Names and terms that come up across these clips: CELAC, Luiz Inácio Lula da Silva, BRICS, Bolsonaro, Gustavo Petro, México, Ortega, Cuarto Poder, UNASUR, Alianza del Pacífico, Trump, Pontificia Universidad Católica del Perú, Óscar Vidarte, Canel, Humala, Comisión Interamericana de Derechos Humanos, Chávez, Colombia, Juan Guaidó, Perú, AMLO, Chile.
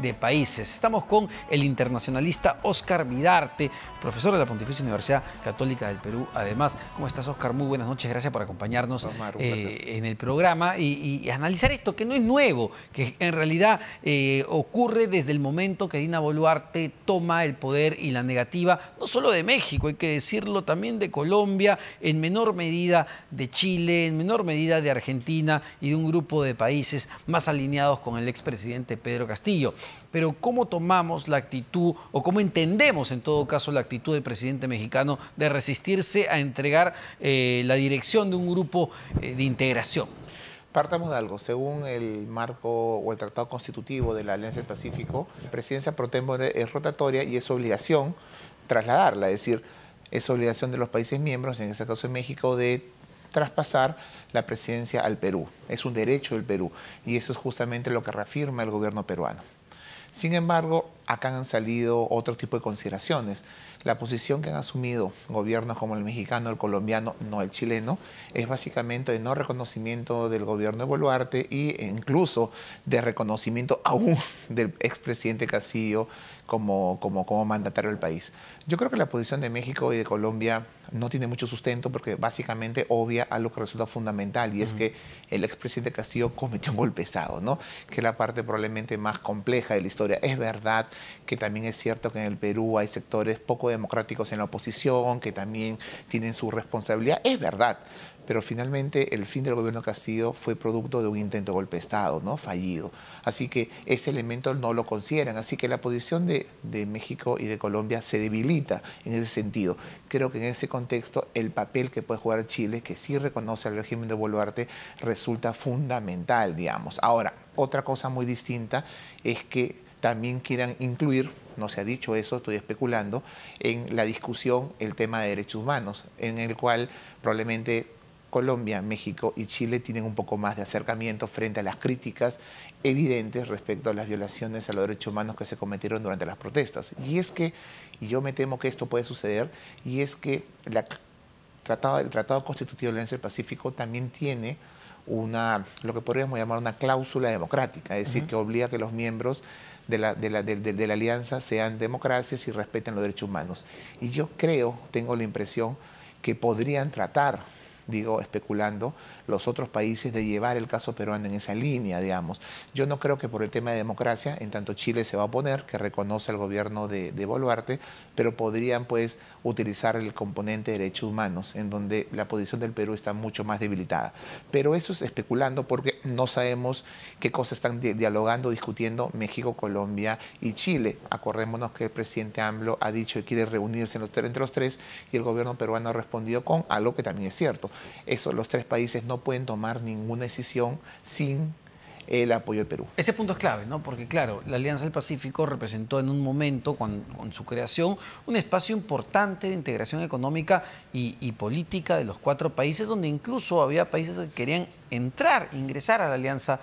de países. Estamos con el internacionalista Óscar Vidarte, profesor de la Pontificia Universidad Católica del Perú. Además, ¿cómo estás, Óscar? Muy buenas noches, gracias por acompañarnos, Omar, en el programa y analizar esto que no es nuevo, que en realidad ocurre desde el momento que Dina Boluarte toma el poder y la negativa, no solo de México, hay que decirlo, también de Colombia, en menor medida de Chile, en menor medida de Argentina y de un grupo de países más alineados con el expresidente Pedro Castillo. Pero ¿cómo tomamos la actitud, o cómo entendemos en todo caso la actitud del presidente mexicano de resistirse a entregar la dirección de un grupo de integración? Partamos de algo. Según el marco o el tratado constitutivo de la Alianza del Pacífico, la presidencia pro tempore es rotatoria y es obligación trasladarla, es decir, es obligación de los países miembros, en este caso de México, de traspasar la presidencia al Perú. Es un derecho del Perú y eso es justamente lo que reafirma el gobierno peruano. Sin embargo, acá han salido otro tipo de consideraciones. La posición que han asumido gobiernos como el mexicano, el colombiano, no el chileno, es básicamente de no reconocimiento del gobierno de Boluarte e incluso de reconocimiento aún del expresidente Castillo como mandatario del país. Yo creo que la posición de México y de Colombia no tiene mucho sustento porque básicamente obvia a lo que resulta fundamental, y es que el expresidente Castillo cometió un golpe de Estado, ¿no? Que es la parte probablemente más compleja de la historia. Es verdad que también es cierto que en el Perú hay sectores poco democráticos en la oposición que también tienen su responsabilidad. Es verdad. Pero finalmente el fin del gobierno Castillo fue producto de un intento de golpe de Estado, ¿no? Fallido. Así que ese elemento no lo consideran. Así que la posición de México y de Colombia se debilita en ese sentido. Creo que en ese contexto el papel que puede jugar Chile, que sí reconoce al régimen de Boluarte, resulta fundamental, digamos. Ahora, otra cosa muy distinta es que también quieran incluir, no se ha dicho eso, estoy especulando, en la discusión el tema de derechos humanos, en el cual probablemente Colombia, México y Chile tienen un poco más de acercamiento frente a las críticas evidentes respecto a las violaciones a los derechos humanos que se cometieron durante las protestas. Y es que, y yo me temo que esto puede suceder, y es que el Tratado Constitutivo de la Alianza del Pacífico también tiene lo que podríamos llamar una cláusula democrática, es decir, que obliga a que los miembros de la alianza sean democracias y respeten los derechos humanos. Y yo creo, tengo la impresión, que podrían tratar, digo, especulando, los otros países de llevar el caso peruano en esa línea, digamos. Yo no creo que por el tema de democracia, en tanto Chile se va a oponer, que reconoce al gobierno de Boluarte, pero podrían, pues, utilizar el componente de derechos humanos, en donde la posición del Perú está mucho más debilitada. Pero eso es especulando porque no sabemos qué cosas están dialogando, discutiendo México, Colombia y Chile. Acordémonos que el presidente AMLO ha dicho que quiere reunirse entre los tres y el gobierno peruano ha respondido con algo que también es cierto. Eso, los tres países no pueden tomar ninguna decisión sin el apoyo de Perú. Ese punto es clave, ¿no? Porque, claro, la Alianza del Pacífico representó en un momento, con su creación, un espacio importante de integración económica y política de los cuatro países, donde incluso había países que querían ingresar a la Alianza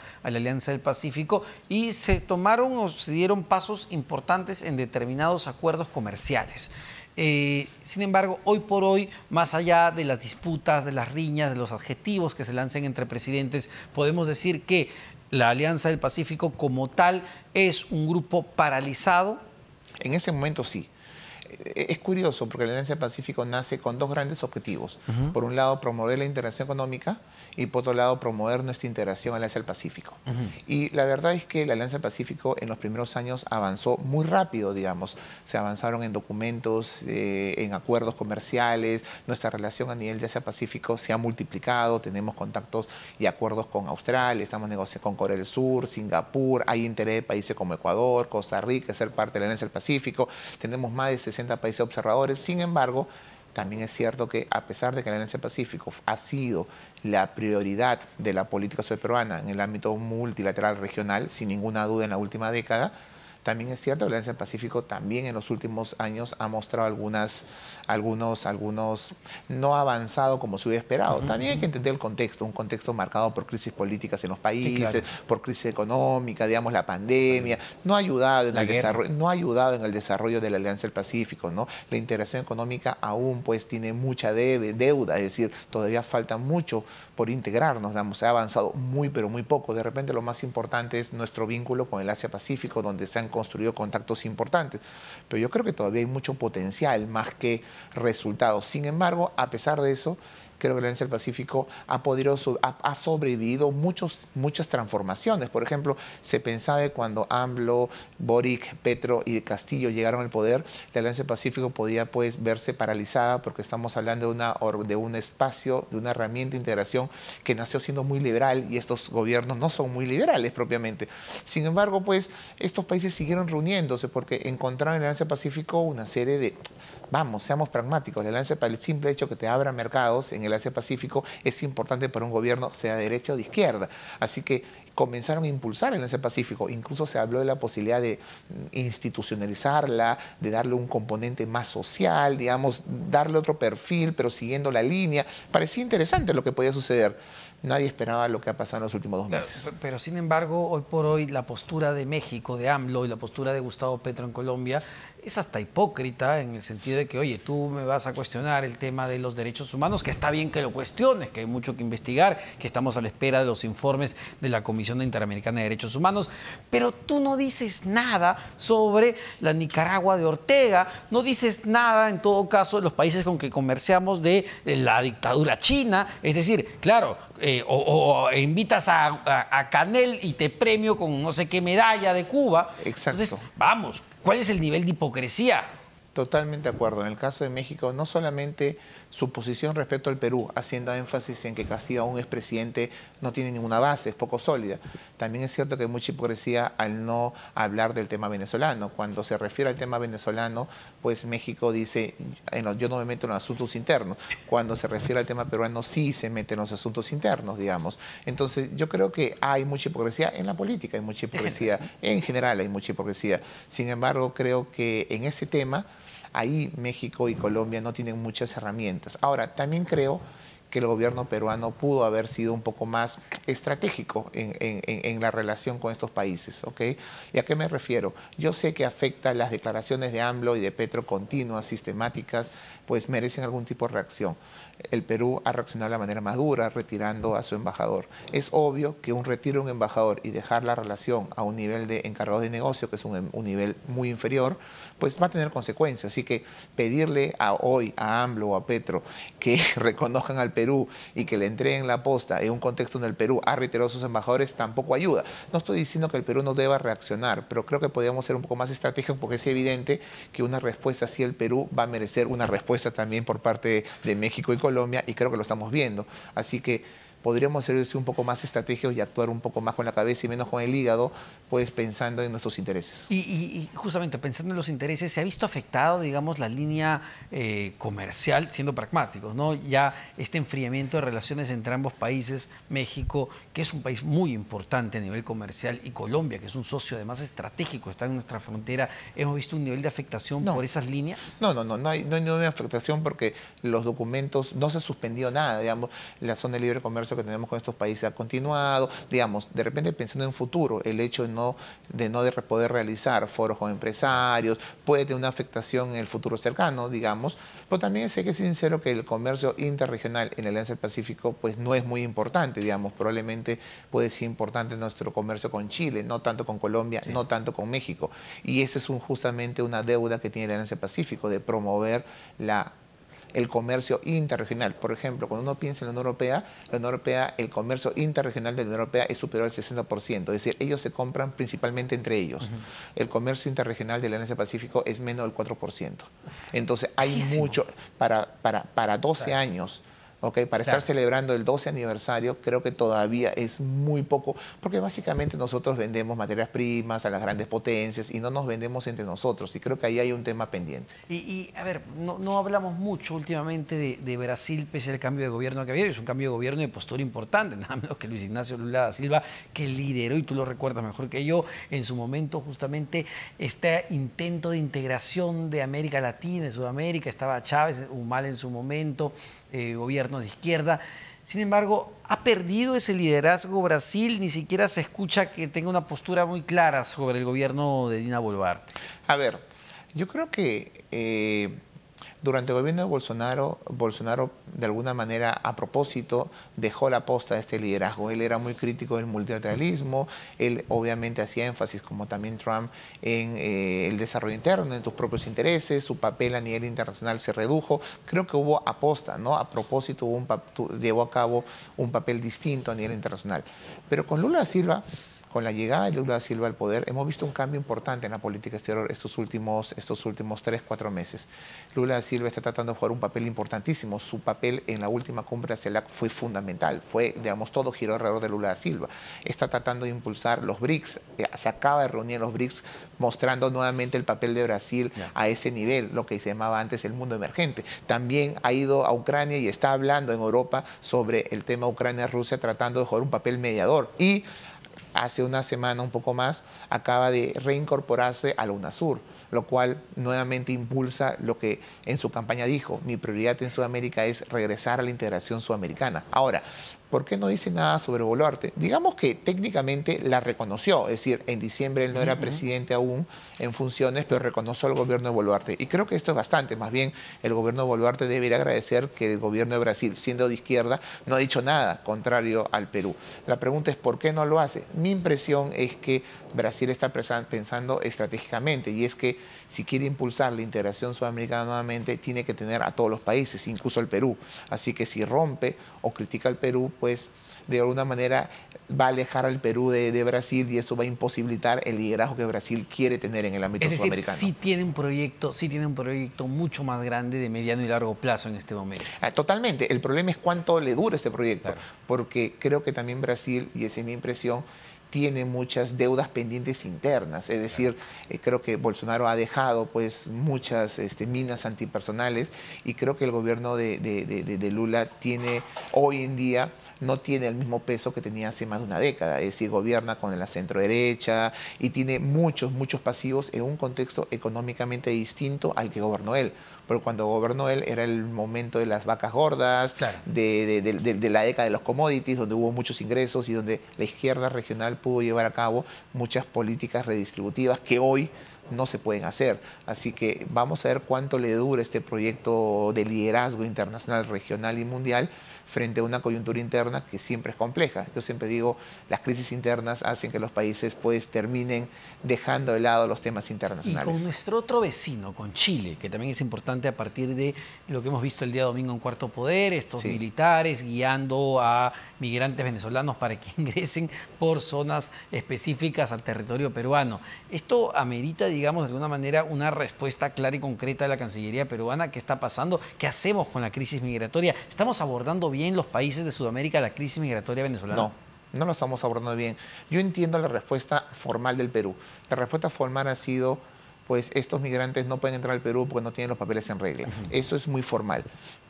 del Pacífico, y se tomaron o se dieron pasos importantes en determinados acuerdos comerciales. Sin embargo, hoy por hoy, más allá de las disputas, de las riñas, de los adjetivos que se lancen entre presidentes, podemos decir que la Alianza del Pacífico como tal es un grupo paralizado. En ese momento sí. Es curioso porque la Alianza del Pacífico nace con dos grandes objetivos. Por un lado, promover la integración económica y por otro lado, promover nuestra integración a la Alianza del Pacífico. Y la verdad es que la Alianza del Pacífico en los primeros años avanzó muy rápido, digamos. Se avanzaron en documentos, en acuerdos comerciales. Nuestra relación a nivel de Asia-Pacífico se ha multiplicado. Tenemos contactos y acuerdos con Australia, estamos negociando con Corea del Sur, Singapur. Hay interés de países como Ecuador, Costa Rica, ser parte de la Alianza del Pacífico. Tenemos más de 60 países observadores. Sin embargo, también es cierto que a pesar de que la Alianza del Pacífico ha sido la prioridad de la política sudperuana en el ámbito multilateral regional, sin ninguna duda en la última década, También es cierto, la Alianza del Pacífico también en los últimos años ha mostrado algunos no avanzado como se hubiera esperado. También hay que entender el contexto, un contexto marcado por crisis políticas en los países, sí, claro, por crisis económica, digamos la pandemia, no ha ayudado en el desarrollo, no ha ayudado en el desarrollo de la Alianza del Pacífico, ¿no? La integración económica aún pues tiene mucha deuda, es decir, todavía falta mucho por integrarnos, digamos, se ha avanzado muy pero muy poco. De repente lo más importante es nuestro vínculo con el Asia Pacífico, donde se han construido contactos importantes, pero yo creo que todavía hay mucho potencial más que resultados. Sin embargo, a pesar de eso, creo que la Alianza del Pacífico ha sobrevivido muchas transformaciones. Por ejemplo, se pensaba que cuando AMLO, Boric, Petro y Castillo llegaron al poder, la Alianza del Pacífico podía pues verse paralizada, porque estamos hablando de un espacio, de una herramienta de integración que nació siendo muy liberal, y estos gobiernos no son muy liberales propiamente. Sin embargo, pues estos países siguieron reuniéndose porque encontraron en la Alianza del Pacífico una serie de... Vamos, seamos pragmáticos. La Alianza, para el simple hecho que te abra mercados en el Asia Pacífico, es importante para un gobierno, sea de derecha o de izquierda. Así que comenzaron a impulsar el Asia Pacífico. Incluso se habló de la posibilidad de institucionalizarla, de darle un componente más social, digamos, darle otro perfil, pero siguiendo la línea. Parecía interesante lo que podía suceder. Nadie esperaba lo que ha pasado en los últimos 2 meses. Pero sin embargo, hoy por hoy, la postura de México, de AMLO, y la postura de Gustavo Petro en Colombia es hasta hipócrita, en el sentido de que, oye, tú me vas a cuestionar el tema de los derechos humanos, que está bien que lo cuestiones, que hay mucho que investigar, que estamos a la espera de los informes de la Comisión Interamericana de Derechos Humanos, pero tú no dices nada sobre la Nicaragua de Ortega, no dices nada, en todo caso, de los países con que comerciamos, de la dictadura china. Es decir, claro, o invitas a Canel y te premio con no sé qué medalla de Cuba. Exacto. Entonces, vamos, ¿cuál es el nivel de hipocresía? Totalmente de acuerdo. En el caso de México, no solamente su posición respecto al Perú, haciendo énfasis en que Castillo aún es presidente, no tiene ninguna base, es poco sólida. También es cierto que hay mucha hipocresía al no hablar del tema venezolano. Cuando se refiere al tema venezolano, pues México dice, yo no me meto en los asuntos internos. Cuando se refiere al tema peruano, sí se mete en los asuntos internos, digamos. Entonces, yo creo que hay mucha hipocresía en la política, hay mucha hipocresía en general, hay mucha hipocresía. Sin embargo, creo que en ese tema, ahí México y Colombia no tienen muchas herramientas. Ahora, también creo que el gobierno peruano pudo haber sido un poco más estratégico en la relación con estos países, ¿ok? ¿Y a qué me refiero? Yo sé que afecta las declaraciones de AMLO y de Petro continuas, sistemáticas, pues merecen algún tipo de reacción. El Perú ha reaccionado de la manera más dura, retirando a su embajador. Es obvio que un retiro de un embajador y dejar la relación a un nivel de encargados de negocio, que es un nivel muy inferior, pues va a tener consecuencias. Así que pedirle a AMLO o a Petro que reconozcan al Perú y que le entreguen la posta en un contexto en el Perú ha reiterado a sus embajadores tampoco ayuda. No estoy diciendo que el Perú no deba reaccionar, pero creo que podríamos ser un poco más estratégicos, porque es evidente que una respuesta así el Perú va a merecer una respuesta también por parte de México y Colombia, y creo que lo estamos viendo. Así que podríamos ser un poco más estratégicos y actuar un poco más con la cabeza y menos con el hígado, pues pensando en nuestros intereses. Y justamente pensando en los intereses, ¿se ha visto afectado, digamos, la línea comercial, siendo pragmáticos, ¿no? Ya este enfriamiento de relaciones entre ambos países, México, que es un país muy importante a nivel comercial, y Colombia, que es un socio además estratégico, está en nuestra frontera, ¿hemos visto un nivel de afectación por esas líneas? No hay ninguna afectación, porque los documentos, no se suspendió nada, digamos, la zona de libre comercio que tenemos con estos países ha continuado, digamos, de repente pensando en futuro, el hecho de no poder realizar foros con empresarios puede tener una afectación en el futuro cercano, digamos, pero también sé que es sincero que el comercio interregional en la Alianza del Pacífico pues no es muy importante, digamos, probablemente puede ser importante nuestro comercio con Chile, no tanto con Colombia, sí, no tanto con México, y esa es justamente una deuda que tiene la Alianza del Pacífico, de promover el comercio interregional. Por ejemplo, cuando uno piensa en la Unión Europea, el comercio interregional de la Unión Europea es superior al 60%, es decir, ellos se compran principalmente entre ellos. El comercio interregional de la Alianza Pacífico es menos del 4%. Entonces, hay mucho, para 12 años Okay, para estar celebrando el 12 aniversario, creo que todavía es muy poco, porque básicamente nosotros vendemos materias primas a las grandes potencias y no nos vendemos entre nosotros, y creo que ahí hay un tema pendiente. Y a ver, no hablamos mucho últimamente de Brasil, pese al cambio de gobierno que ha habido, es un cambio de gobierno de postura importante, nada menos que Luiz Inácio Lula da Silva, que lideró, y tú lo recuerdas mejor que yo, en su momento justamente este intento de integración de América Latina, de Sudamérica, estaba Chávez, Humala en su momento, gobierno de izquierda. Sin embargo, ha perdido ese liderazgo Brasil, ni siquiera se escucha que tenga una postura muy clara sobre el gobierno de Dina Boluarte. A ver, yo creo que durante el gobierno de Bolsonaro, de alguna manera a propósito dejó la posta de este liderazgo. Él era muy crítico del multilateralismo, él obviamente hacía énfasis, como también Trump, en el desarrollo interno, en tus propios intereses, su papel a nivel internacional se redujo. Creo que hubo aposta, ¿no? A propósito llevó a cabo un papel distinto a nivel internacional. Pero con Lula da Silva, con la llegada de Lula da Silva al poder, hemos visto un cambio importante en la política exterior estos últimos 3-4 meses. Lula da Silva está tratando de jugar un papel importantísimo. Su papel en la última cumbre de CELAC fue fundamental. Fue, digamos, todo giró alrededor de Lula da Silva. Está tratando de impulsar los BRICS. Se acaba de reunir los BRICS, mostrando nuevamente el papel de Brasil a ese nivel, lo que se llamaba antes el mundo emergente. También ha ido a Ucrania y está hablando en Europa sobre el tema Ucrania-Rusia, tratando de jugar un papel mediador. Y hace una semana, un poco más, acaba de reincorporarse a la UNASUR, lo cual nuevamente impulsa lo que en su campaña dijo: mi prioridad en Sudamérica es regresar a la integración sudamericana. Ahora, ¿por qué no dice nada sobre Boluarte? Digamos que técnicamente la reconoció, es decir, en diciembre él no era presidente aún en funciones, pero reconoció al gobierno de Boluarte. Y creo que esto es bastante, más bien el gobierno de Boluarte debería agradecer que el gobierno de Brasil, siendo de izquierda, no ha dicho nada contrario al Perú. La pregunta es ¿por qué no lo hace? Mi impresión es que Brasil está pensando estratégicamente, y es que si quiere impulsar la integración sudamericana nuevamente, tiene que tener a todos los países, incluso al Perú. Así que si rompe o critica al Perú, pues de alguna manera va a alejar al Perú de Brasil, y eso va a imposibilitar el liderazgo que Brasil quiere tener en el ámbito sudamericano. Es decir, sí tiene un proyecto mucho más grande de mediano y largo plazo en este momento. Totalmente. El problema es cuánto le dura este proyecto, porque creo que también Brasil, y esa es mi impresión, tiene muchas deudas pendientes internas. Es decir, creo que Bolsonaro ha dejado pues muchas minas antipersonales, y creo que el gobierno de Lula tiene hoy en día no tiene el mismo peso que tenía hace más de una década. Es decir, gobierna con la centroderecha y tiene muchos pasivos en un contexto económicamente distinto al que gobernó él. Pero cuando gobernó él era el momento de las vacas gordas, de la década de los commodities, donde hubo muchos ingresos y donde la izquierda regional pudo llevar a cabo muchas políticas redistributivas que hoy no se pueden hacer. Así que vamos a ver cuánto le dura este proyecto de liderazgo internacional, regional y mundial frente a una coyuntura interna que siempre es compleja. Yo siempre digo, las crisis internas hacen que los países pues terminen dejando de lado los temas internacionales. Y con nuestro otro vecino, con Chile, que también es importante a partir de lo que hemos visto el día domingo en Cuarto Poder, estos militares guiando a migrantes venezolanos para que ingresen por zonas específicas al territorio peruano. Esto amerita, digamos, de alguna manera una respuesta clara y concreta de la Cancillería peruana. ¿Qué está pasando? ¿Qué hacemos con la crisis migratoria? ¿Estamos abordando bien los países de Sudamérica la crisis migratoria venezolana? No lo estamos abordando bien. Yo entiendo la respuesta formal del Perú. La respuesta formal ha sido, pues estos migrantes no pueden entrar al Perú porque no tienen los papeles en regla. Eso es muy formal.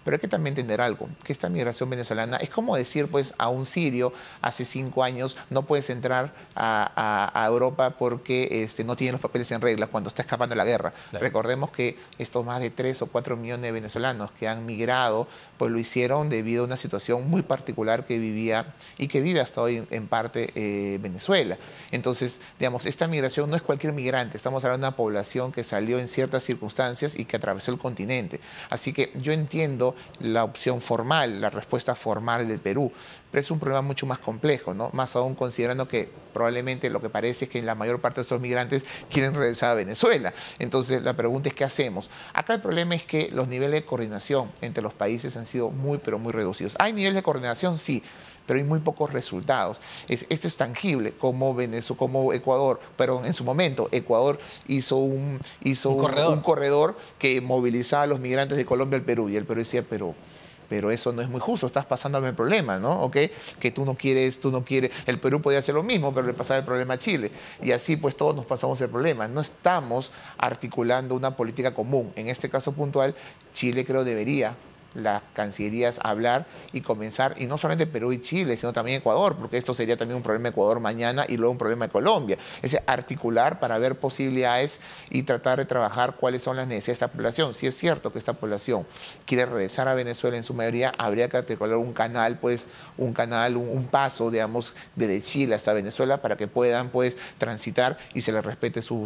Pero hay que también entender algo, que esta migración venezolana es como decir pues a un sirio hace 5 años no puedes entrar a Europa porque no tienen los papeles en regla cuando está escapando la guerra. Recordemos que estos más de 3 o 4 millones de venezolanos que han migrado, pues lo hicieron debido a una situación muy particular que vivía y que vive hasta hoy en parte Venezuela. Entonces, digamos, esta migración no es cualquier migrante, estamos hablando de una población que salió en ciertas circunstancias y que atravesó el continente. Así que yo entiendo la opción formal, la respuesta formal del Perú, pero es un problema mucho más complejo, ¿no? Más aún considerando que probablemente lo que parece es que la mayor parte de estos migrantes quieren regresar a Venezuela. Entonces la pregunta es ¿qué hacemos? Acá el problema es que los niveles de coordinación entre los países han sido muy reducidos. ¿Hay niveles de coordinación? Sí, pero hay muy pocos resultados. Esto es tangible, como Ecuador, perdón, en su momento Ecuador hizo un corredor que movilizaba a los migrantes de Colombia al Perú, y el Perú decía, pero pero eso no es muy justo, estás pasándome el problema, ¿no? ¿Okay? Que tú no quieres, el Perú podía hacer lo mismo, pero le pasaba el problema a Chile. Y así pues todos nos pasamos el problema. No estamos articulando una política común. En este caso puntual, Chile creo debería, las cancillerías, hablar y comenzar, y no solamente Perú y Chile, sino también Ecuador, porque esto sería también un problema de Ecuador mañana y luego un problema de Colombia. Es decir, articular para ver posibilidades y tratar de trabajar cuáles son las necesidades de esta población. Si es cierto que esta población quiere regresar a Venezuela en su mayoría, habría que articular un canal, pues, un paso, digamos, desde Chile hasta Venezuela para que puedan, pues, transitar y se les respete su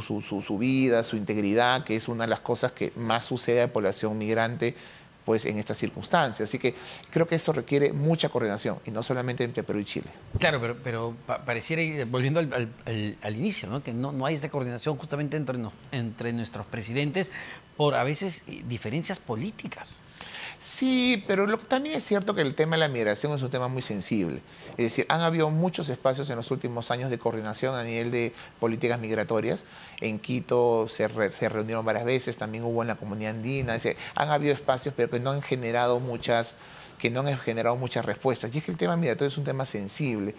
vida, su integridad, que es una de las cosas que más sucede a la población migrante, pues, en estas circunstancias. Así que creo que eso requiere mucha coordinación, y no solamente entre Perú y Chile. Claro, pero pareciera, volviendo al inicio, ¿no? Que no hay esa coordinación justamente entre nuestros presidentes por a veces diferencias políticas. Sí, pero también es cierto que el tema de la migración es un tema muy sensible. Es decir, han habido muchos espacios en los últimos años de coordinación a nivel de políticas migratorias. En Quito se reunieron varias veces, también hubo en la comunidad andina. Es decir, han habido espacios, pero que no han generado muchas respuestas. Y es que el tema migratorio es un tema sensible.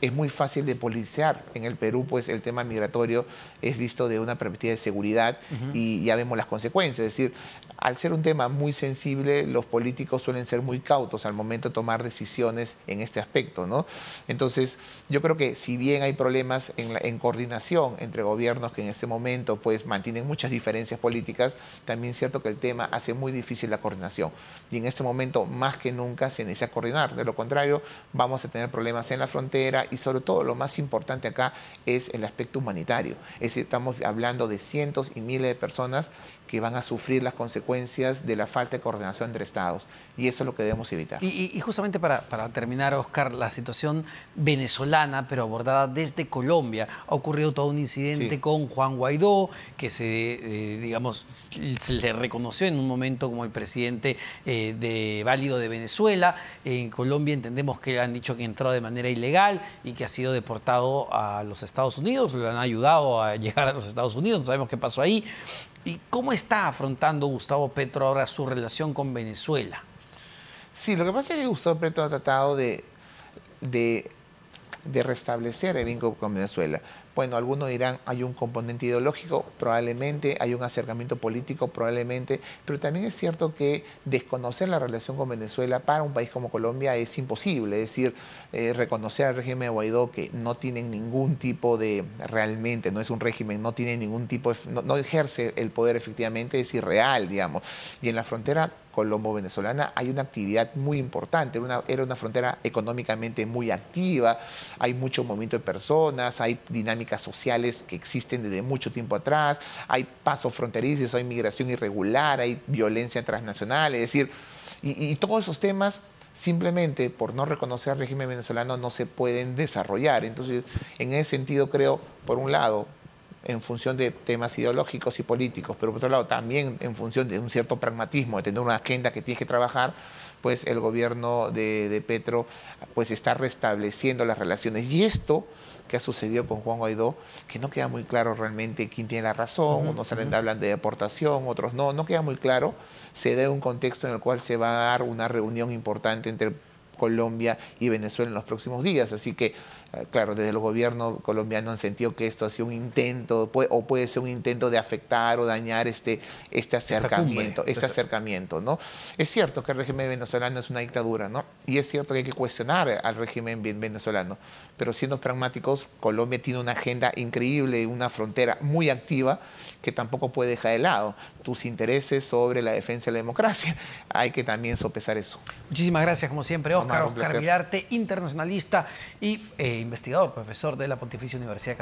Es muy fácil de politizar. En el Perú, pues, el tema migratorio es visto de una perspectiva de seguridad, y ya vemos las consecuencias. Es decir, al ser un tema muy sensible, los políticos suelen ser muy cautos al momento de tomar decisiones en este aspecto, ¿no? Entonces, yo creo que si bien hay problemas en coordinación entre gobiernos que en este momento, pues, mantienen muchas diferencias políticas, también es cierto que el tema hace muy difícil la coordinación. Y en este momento, más que nunca, se necesita coordinar. De lo contrario, vamos a tener problemas en la frontera, y sobre todo lo más importante acá es el aspecto humanitario. Es decir, estamos hablando de cientos y miles de personas que van a sufrir las consecuencias de la falta de coordinación entre estados. Y eso es lo que debemos evitar. Y justamente para terminar, Óscar, la situación venezolana, pero abordada desde Colombia. Ha ocurrido todo un incidente, sí, con Juan Guaidó, que se le reconoció en un momento como el presidente válido de Venezuela. En Colombia entendemos que han dicho que ha entrado de manera ilegal y que ha sido deportado a los Estados Unidos. Le han ayudado a llegar a los Estados Unidos. No sabemos qué pasó ahí. ¿Y cómo está afrontando Gustavo Petro ahora su relación con Venezuela? Sí, lo que pasa es que Gustavo Petro ha tratado de restablecer el vínculo con Venezuela. Bueno, algunos dirán, hay un componente ideológico, probablemente, hay un acercamiento político, probablemente, pero también es cierto que desconocer la relación con Venezuela para un país como Colombia es imposible. Es decir, reconocer al régimen de Guaidó, que no tiene ningún tipo de, realmente, no es un régimen, no tiene ningún tipo, no ejerce el poder efectivamente, es irreal, digamos. Y en la frontera colombo-venezolana hay una actividad muy importante, era una frontera económicamente muy activa, hay mucho movimiento de personas, hay dinámicas sociales que existen desde mucho tiempo atrás, hay pasos fronterizos, hay migración irregular, hay violencia transnacional, es decir, y todos esos temas, simplemente por no reconocer al régimen venezolano, no se pueden desarrollar. Entonces, en ese sentido creo, por un lado, en función de temas ideológicos y políticos, pero por otro lado también en función de un cierto pragmatismo, de tener una agenda que tienes que trabajar, pues el gobierno de Petro, pues, está restableciendo las relaciones. Y esto que ha sucedido con Juan Guaidó, que no queda muy claro realmente quién tiene la razón, unos hablan de deportación, otros no queda muy claro, se da un contexto en el cual se va a dar una reunión importante entre Colombia y Venezuela en los próximos días. Así que, claro, desde el gobierno colombiano han sentido que esto ha sido un intento, puede ser un intento de afectar o dañar este acercamiento, ¿no? Es cierto que el régimen venezolano es una dictadura, ¿no? Y es cierto que hay que cuestionar al régimen venezolano. Pero siendo pragmáticos, Colombia tiene una agenda increíble, una frontera muy activa que tampoco puede dejar de lado tus intereses sobre la defensa de la democracia. Hay que también sopesar eso. Muchísimas gracias, como siempre, Óscar Vidarte, internacionalista y investigador, profesor de la Pontificia Universidad Católica.